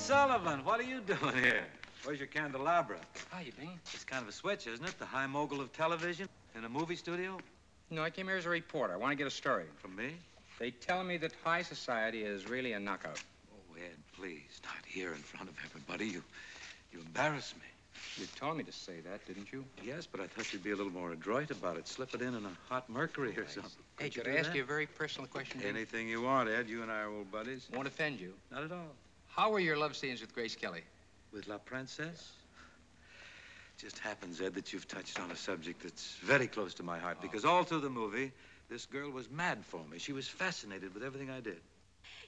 Sullivan, what are you doing here? Where's your candelabra? Hiya, Bing. It's kind of a switch, isn't it? The high mogul of television in a movie studio? No, I came here as a reporter. I want to get a story. From me? They tell me that high society is really a knockout. Oh, Ed, please, not here in front of everybody. You embarrass me. You told me to say that, didn't you? Yes, but I thought you'd be a little more adroit about it. Slip it in a hot mercury or something. Hey, could I ask you a very personal question? Anything you want, Ed. You and I are old buddies. Won't offend you. Not at all. How were your love scenes with Grace Kelly? With La Princesse? Just happens, Ed, that you've touched on a subject that's very close to my heart, because all through the movie, this girl was mad for me. She was fascinated with everything I did.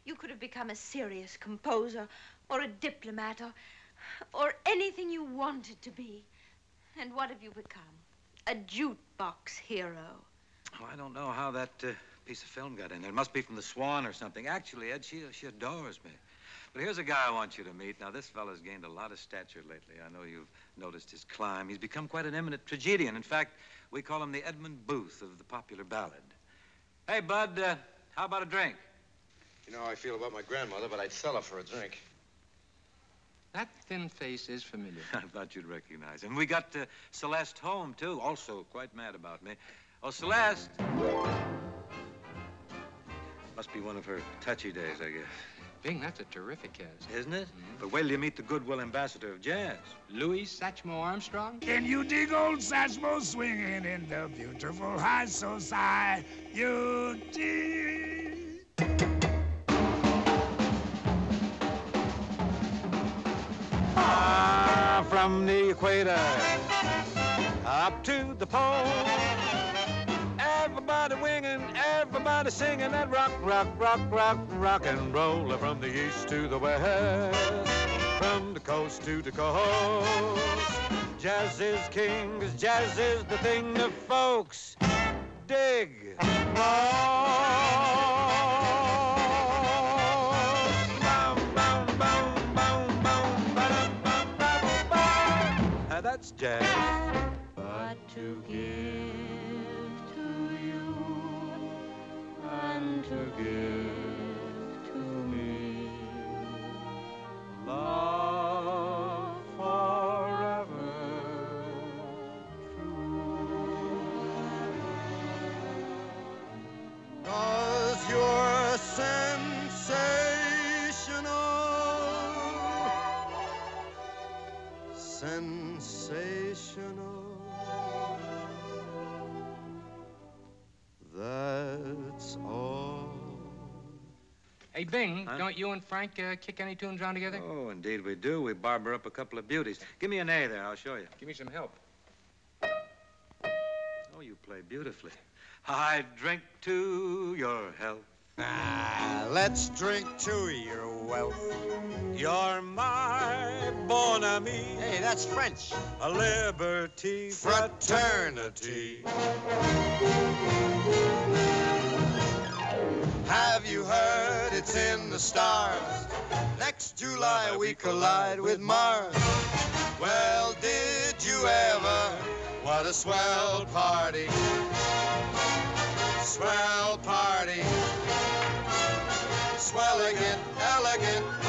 You could have become a serious composer or a diplomat or anything you wanted to be. And what have you become? A jukebox hero. Oh, I don't know how that piece of film got in there. It must be from The Swan or something. Actually, Ed, she adores me. But here's a guy I want you to meet. Now, this fella's gained a lot of stature lately. I know you've noticed his climb. He's become quite an eminent tragedian. In fact, we call him the Edmund Booth of the popular ballad. Hey, bud, how about a drink? You know how I feel about my grandmother, but I'd sell her for a drink. That thin face is familiar. I thought you'd recognize him. We got Celeste Holm, too, also quite mad about me. Oh, Celeste! Must be one of her touchy days, I guess. Bing, that's a terrific cast. Isn't it? Mm-hmm. But wait till you meet the goodwill ambassador of jazz. Louis Satchmo Armstrong? Can you dig old Satchmo swinging in the beautiful high society? You dig. From the equator up to the pole, everybody winging, everybody singing that rock, rock, rock, rock, rock and roll. From the east to the west, from the coast to the coast, jazz is king, 'cause jazz is the thing that folks dig. That's jazz. But to give to you and to give to me love forever true. 'Cause you're sensational. That's all. Hey, Bing, don't you and Frank kick any tunes around together? Oh, indeed we do. We barber up a couple of beauties. Give me an A there, I'll show you. Give me some help. Oh, you play beautifully. I drink to your health. Let's drink to your wealth. You're my bon ami. Hey, that's French. A liberty fraternity. Have you heard it's in the stars? Next July we collide with Mars. Well, did you ever? What a swell party. Swell party. Swelling it, elegant.